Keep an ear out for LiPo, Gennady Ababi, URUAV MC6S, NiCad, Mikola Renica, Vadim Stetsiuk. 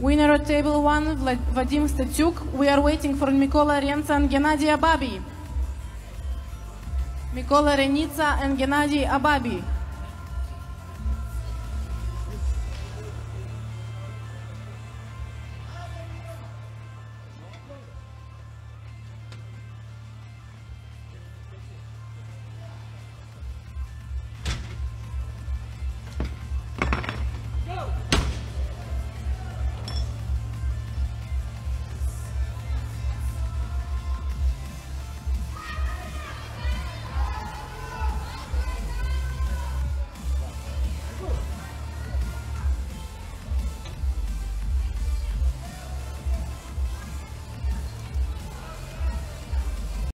Winner at table 1, Vadim Stetsiuk. We are waiting for Mikola Renica and Gennady Ababi. Mikola Renica and Gennady Ababi.